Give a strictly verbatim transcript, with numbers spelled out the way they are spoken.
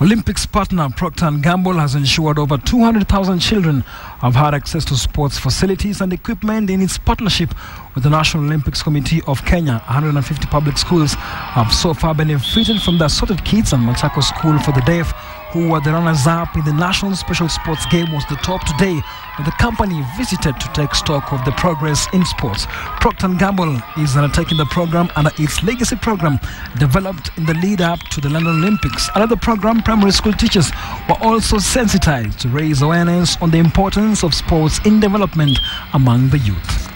Olympics partner Procter and Gamble has ensured over two hundred thousand children have had access to sports facilities and equipment in its partnership with the National Olympics Committee of Kenya. one hundred fifty public schools have so far benefited from the assorted kits, and Machakos School for the Deaf, who were the runners-up in the National Special Sports Game, was the top today, but the company visited to take stock of the progress in sports. Procter and Gamble is undertaking the program under its legacy program, developed in the lead-up to the London Olympics. Another program, primary school teachers were also sensitized to raise awareness on the importance of sports in development among the youth.